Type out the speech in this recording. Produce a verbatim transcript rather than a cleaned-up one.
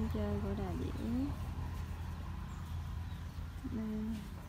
sân chơi của Đà Diễn. Đây.